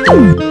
Hen.